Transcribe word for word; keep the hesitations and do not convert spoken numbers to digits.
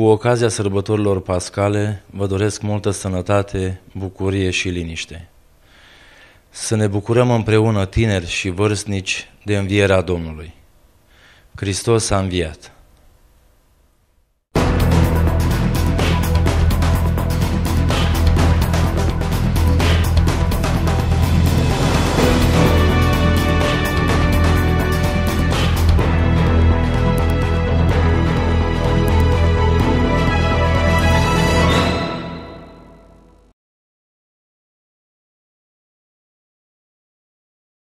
Cu ocazia sărbătorilor pascale, vă doresc multă sănătate, bucurie și liniște. Să ne bucurăm împreună, tineri și vârstnici, de învierea Domnului. Hristos a înviat!